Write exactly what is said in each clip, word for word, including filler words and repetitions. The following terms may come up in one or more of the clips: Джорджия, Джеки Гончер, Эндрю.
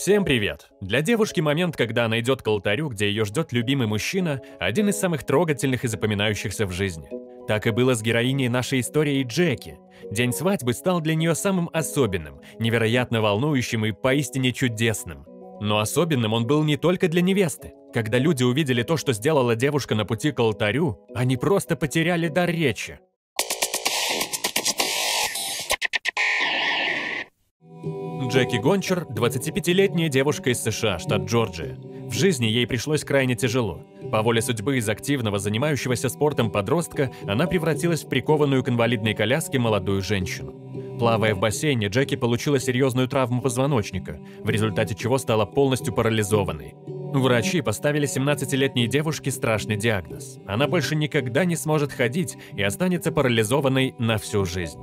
Всем привет! Для девушки момент, когда она идет к алтарю, где ее ждет любимый мужчина, один из самых трогательных и запоминающихся в жизни. Так и было с героиней нашей истории Джеки. День свадьбы стал для нее самым особенным, невероятно волнующим и поистине чудесным. Но особенным он был не только для невесты. Когда люди увидели то, что сделала девушка на пути к алтарю, они просто потеряли дар речи. Джеки Гончер – двадцатипятилетняя девушка из США, штат Джорджия. В жизни ей пришлось крайне тяжело. По воле судьбы из активного, занимающегося спортом подростка, она превратилась в прикованную к инвалидной коляске молодую женщину. Плавая в бассейне, Джеки получила серьезную травму позвоночника, в результате чего стала полностью парализованной. Врачи поставили семнадцатилетней девушке страшный диагноз. Она больше никогда не сможет ходить и останется парализованной на всю жизнь.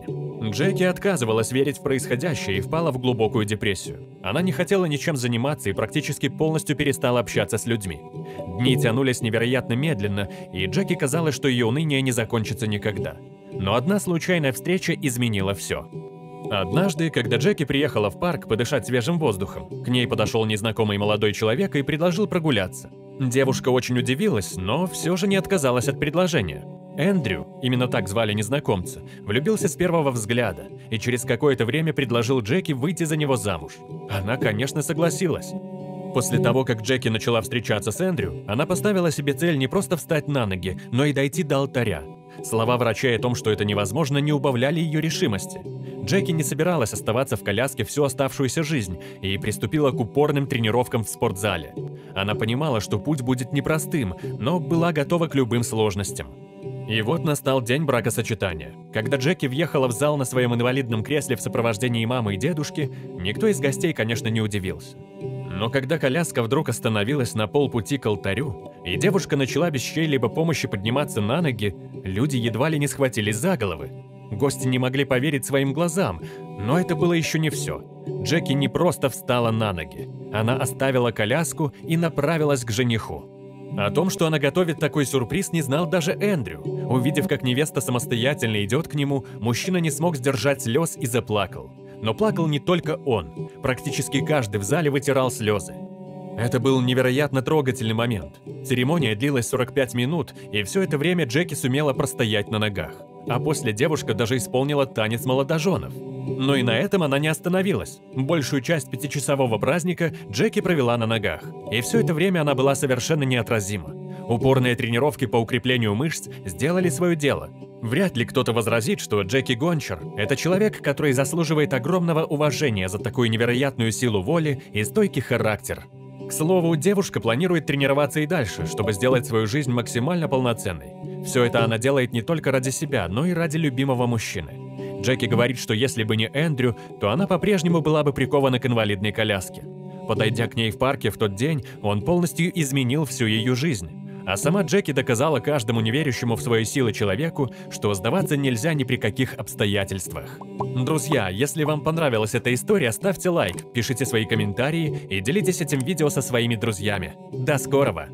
Джеки отказывалась верить в происходящее и впала в глубокую депрессию. Она не хотела ничем заниматься и практически полностью перестала общаться с людьми. Дни тянулись невероятно медленно, и Джеки казалось, что ее уныние не закончится никогда. Но одна случайная встреча изменила все. Однажды, когда Джеки приехала в парк подышать свежим воздухом, к ней подошел незнакомый молодой человек и предложил прогуляться. Девушка очень удивилась, но все же не отказалась от предложения. Эндрю, именно так звали незнакомца, влюбился с первого взгляда и через какое-то время предложил Джеки выйти за него замуж. Она, конечно, согласилась. После того, как Джеки начала встречаться с Эндрю, она поставила себе цель не просто встать на ноги, но и дойти до алтаря. Слова врача о том, что это невозможно, не убавляли ее решимости. Джеки не собиралась оставаться в коляске всю оставшуюся жизнь и приступила к упорным тренировкам в спортзале. Она понимала, что путь будет непростым, но была готова к любым сложностям. И вот настал день бракосочетания. Когда Джеки въехала в зал на своем инвалидном кресле в сопровождении мамы и дедушки, никто из гостей, конечно, не удивился. Но когда коляска вдруг остановилась на полпути к алтарю, и девушка начала без чьей-либо помощи подниматься на ноги, люди едва ли не схватились за головы. Гости не могли поверить своим глазам, но это было еще не все. Джеки не просто встала на ноги. Она оставила коляску и направилась к жениху. О том, что она готовит такой сюрприз, не знал даже Эндрю. Увидев, как невеста самостоятельно идет к нему, мужчина не смог сдержать слез и заплакал. Но плакал не только он. Практически каждый в зале вытирал слезы. Это был невероятно трогательный момент. Церемония длилась сорок пять минут, и все это время Джеки сумела простоять на ногах. А после девушка даже исполнила танец молодоженов. Но и на этом она не остановилась. Большую часть пятичасового праздника Джеки провела на ногах. И все это время она была совершенно неотразима. Упорные тренировки по укреплению мышц сделали свое дело. Вряд ли кто-то возразит, что Джеки Гончер – это человек, который заслуживает огромного уважения за такую невероятную силу воли и стойкий характер. К слову, девушка планирует тренироваться и дальше, чтобы сделать свою жизнь максимально полноценной. Все это она делает не только ради себя, но и ради любимого мужчины. Джеки говорит, что если бы не Эндрю, то она по-прежнему была бы прикована к инвалидной коляске. Подойдя к ней в парке в тот день, он полностью изменил всю ее жизнь. А сама Джеки доказала каждому неверящему в свои силы человеку, что сдаваться нельзя ни при каких обстоятельствах. Друзья, если вам понравилась эта история, ставьте лайк, пишите свои комментарии и делитесь этим видео со своими друзьями. До скорого!